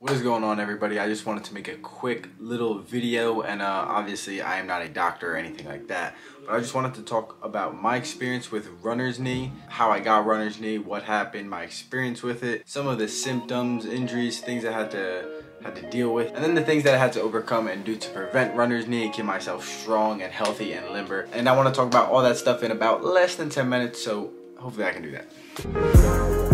What is going on, everybody? I just wanted to make a quick little video, and obviously I am not a doctor or anything like that, but I just wanted to talk about my experience with runner's knee, how I got runner's knee, what happened, my experience with it, some of the symptoms, injuries, things I had to deal with, and then the things that I had to overcome and do to prevent runner's knee, keep myself strong and healthy and limber. And I want to talk about all that stuff in about less than 10 minutes, so hopefully I can do that.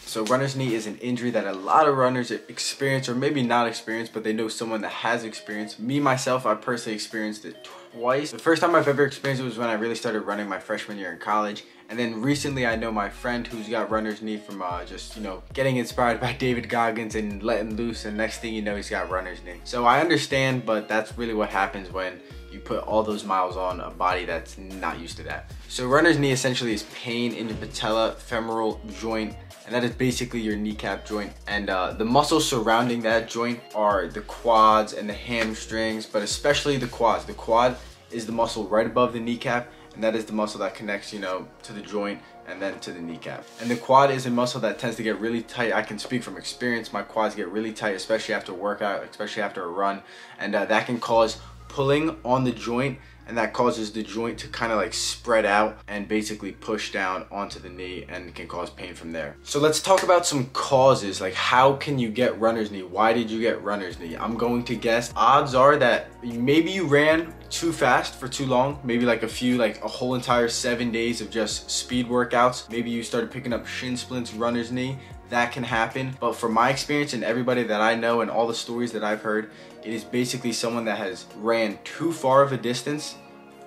So runner's knee is an injury that a lot of runners experience, or maybe not experience, but they know someone that has experienced. Me, myself, I personally experienced it twice. The first time I've ever experienced it was when I really started running my freshman year in college. And then recently I know my friend who's got runner's knee from just, you know, getting inspired by David Goggins and letting loose, and next thing you know, he's got runner's knee. So I understand, but that's really what happens when you put all those miles on a body that's not used to that. So runner's knee essentially is pain in your patella femoral joint, and that is basically your kneecap joint. And the muscles surrounding that joint are the quads and the hamstrings, but especially the quads. The quad is the muscle right above the kneecap, and that is the muscle that connects, you know, to the joint and then to the kneecap. And the quad is a muscle that tends to get really tight. I can speak from experience. My quads get really tight, especially after a workout, especially after a run, and that can cause pulling on the joint, and that causes the joint to kind of like spread out and basically push down onto the knee, and can cause pain from there. So let's talk about some causes, like how can you get runner's knee? Why did you get runner's knee? I'm going to guess odds are that maybe you ran too fast for too long, maybe like a whole entire 7 days of just speed workouts. Maybe you started picking up shin splints, runner's knee. That can happen. But from my experience and everybody that I know and all the stories that I've heard, it is basically someone that has ran too far of a distance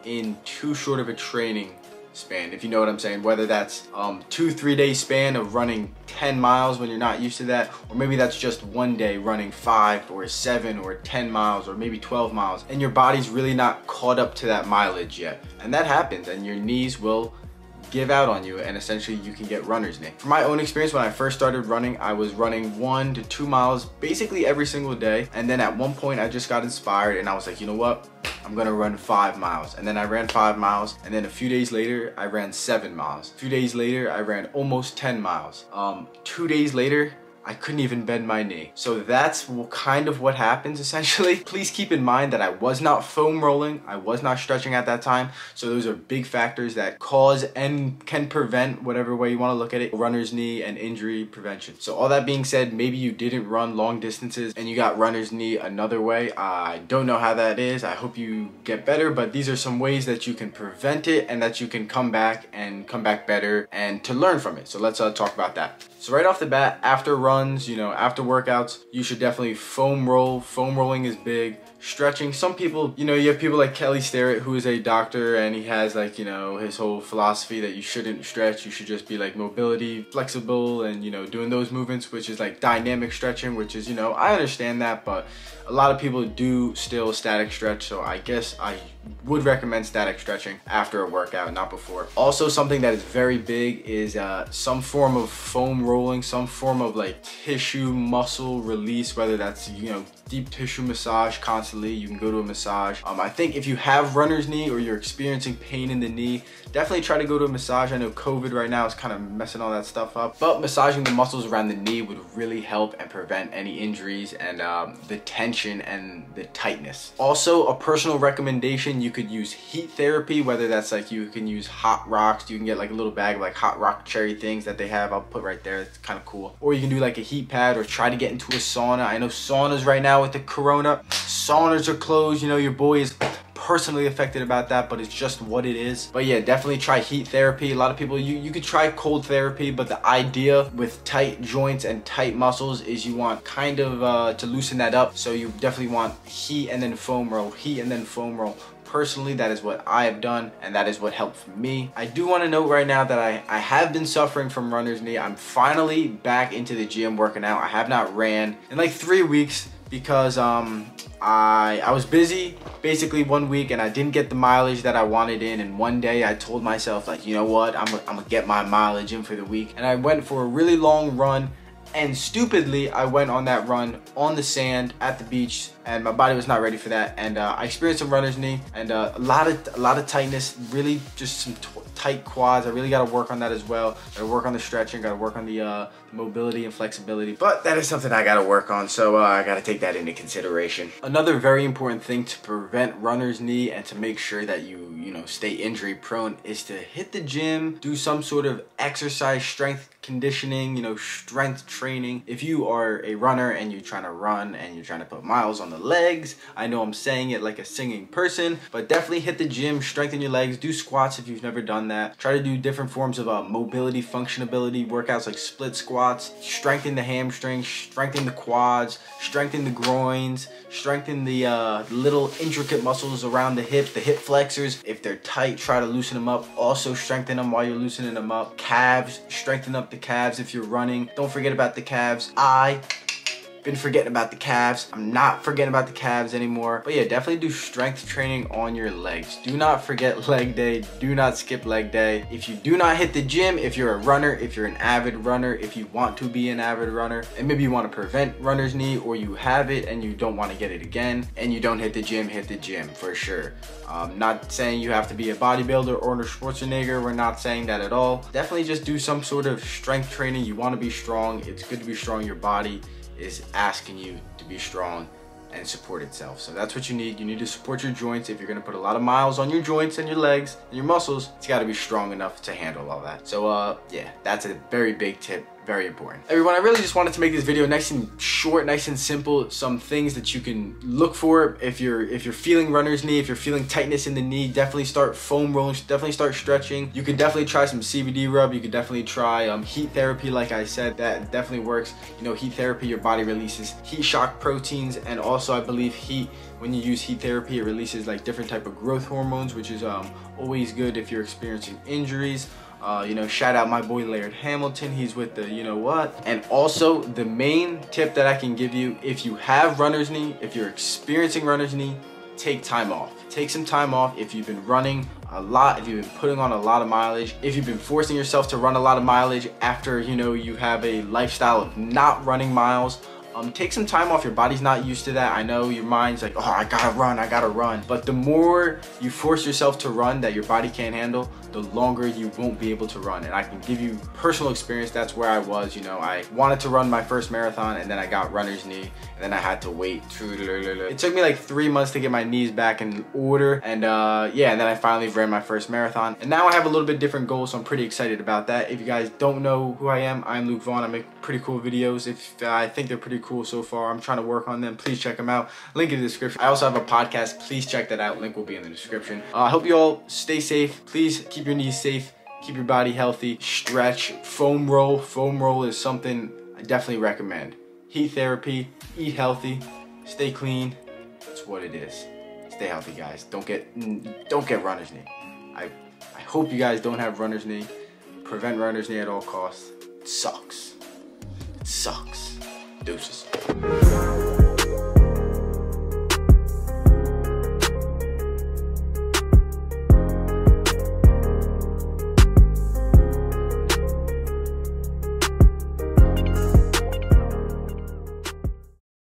in too short of a training span, if you know what I'm saying. Whether that's 2-3 day span of running 10 miles when you're not used to that, or maybe that's just one day running 5 or 7 or 10 miles or maybe 12 miles, and your body's really not caught up to that mileage yet. And that happens, and your knees will give out on you, and essentially you can get runner's knee. From my own experience, when I first started running, I was running 1 to 2 miles basically every single day, and then at one point I just got inspired and I was like, you know what, I'm gonna run 5 miles. And then I ran 5 miles, and then a few days later I ran 7 miles. A few days later I ran almost 10 miles. 2 days later I couldn't even bend my knee. So that's kind of what happens essentially. Please keep in mind that I was not foam rolling, I was not stretching at that time. So those are big factors that cause and can prevent, whatever way you want to look at it, runner's knee and injury prevention. So all that being said, maybe you didn't run long distances and you got runner's knee another way. I don't know how that is. I hope you get better, but these are some ways that you can prevent it and that you can come back better and to learn from it. So let's talk about that. So right off the bat, after runs, you know, after workouts, you should definitely foam roll. Foam rolling is big. Stretching, some people, you know, you have people like Kelly Starrett, who is a doctor, and he has, like, you know, his whole philosophy that you shouldn't stretch, you should just be like mobility, flexible, and, you know, doing those movements, which is like dynamic stretching, which is, you know, I understand that, but a lot of people do still static stretch. So I guess I would recommend static stretching after a workout, not before. Also, something that is very big is some form of foam rolling, some form of like tissue muscle release, whether that's, you know, deep tissue massage constantly. You can go to a massage. I think if you have runner's knee or you're experiencing pain in the knee, definitely try to go to a massage. I know COVID right now is kind of messing all that stuff up, but massaging the muscles around the knee would really help and prevent any injuries and the tension and the tightness. Also, a personal recommendation, you could use heat therapy, whether that's like you can use hot rocks. You can get like a little bag of like hot rock cherry things that they have. I'll put right there. It's kind of cool. Or you can do like a heat pad, or try to get into a sauna. I know saunas right now, with the corona, saunas are closed. You know, your boy is personally affected about that, but it's just what it is. But yeah, definitely try heat therapy. A lot of people, you could try cold therapy, but the idea with tight joints and tight muscles is you want kind of to loosen that up. So you definitely want heat and then foam roll, heat and then foam roll. Personally, that is what I have done, and that is what helped me. I do want to note right now that I have been suffering from runner's knee. I'm finally back into the gym working out. I have not ran in like 3 weeks, because I was busy basically 1 week, and I didn't get the mileage that I wanted in. And one day I told myself, like, you know what, I'm gonna get my mileage in for the week. And I went for a really long run, And stupidly, I went on that run on the sand at the beach, and my body was not ready for that. And I experienced some runner's knee and a lot of tightness, really just some tight quads. I really got to work on that as well. Got to work on the stretching, got to work on the mobility and flexibility. But that is something I got to work on, so I got to take that into consideration. Another very important thing to prevent runner's knee and to make sure that you know, stay injury prone is to hit the gym, do some sort of exercise, strength conditioning, you know, strength training. If you are a runner and you're trying to run and you're trying to put miles on the legs, I know I'm saying it like a singing person, but definitely hit the gym, strengthen your legs, do squats if you've never done that. Try to do different forms of mobility, functionability workouts like split squats, strengthen the hamstrings, strengthen the quads, strengthen the groins, strengthen the little intricate muscles around the hip flexors. If they're tight, try to loosen them up. Also strengthen them while you're loosening them up. Calves, strengthen up the calves if you're running. Don't forget about the calves. I've been forgetting about the calves. I'm not forgetting about the calves anymore. But yeah, definitely do strength training on your legs. Do not forget leg day. Do not skip leg day. If you do not hit the gym, if you're a runner, if you're an avid runner, if you want to be an avid runner, and maybe you want to prevent runner's knee, or you have it and you don't want to get it again, and you don't hit the gym for sure. Not saying you have to be a bodybuilder or a Schwarzenegger. We're not saying that at all. Definitely just do some sort of strength training. You want to be strong. It's good to be strong. Your body is asking you to be strong and support itself. So that's what you need. You need to support your joints. If you're gonna put a lot of miles on your joints and your legs and your muscles, it's gotta be strong enough to handle all that. So yeah, that's a very big tip. Very important. Everyone, I really just wanted to make this video nice and short, nice and simple. Some things that you can look for if you're feeling runner's knee, if you're feeling tightness in the knee, definitely start foam rolling, definitely start stretching. You can definitely try some CBD rub. You can definitely try heat therapy. Like I said, that definitely works. You know, heat therapy, your body releases heat shock proteins, and also I believe heat, when you use heat therapy, it releases like different type of growth hormones, which is always good if you're experiencing injuries. You know, shout out my boy Laird Hamilton. He's with the you know what. And also the main tip that I can give you, if you have runner's knee, if you're experiencing runner's knee, take time off. Take some time off. If you've been running a lot, if you've been putting on a lot of mileage, if you've been forcing yourself to run a lot of mileage after, you know, you have a lifestyle of not running miles, take some time off. Your body's not used to that. I know your mind's like, oh, I gotta run. But the more you force yourself to run that your body can't handle, the longer you won't be able to run. And I can give you personal experience. That's where I was. You know, I wanted to run my first marathon, and then I got runner's knee, and then I had to wait. It took me like 3 months to get my knees back in order. And yeah, and then I finally ran my first marathon. And now I have a little bit different goal, so I'm pretty excited about that. If you guys don't know who I am, I'm Luke Vaughan. I make pretty cool videos. If I think they're pretty cool so far. I'm trying to work on them. Please check them out. Link in the description. I also have a podcast. Please check that out. Link will be in the description. I hope you all stay safe. Please keep your knees safe. Keep your body healthy. Stretch. Foam roll. Foam roll is something I definitely recommend. Heat therapy. Eat healthy. Stay clean. That's what it is. Stay healthy, guys. Don't get runner's knee. I hope you guys don't have runner's knee. Prevent runner's knee at all costs. It sucks. It sucks. Deuces.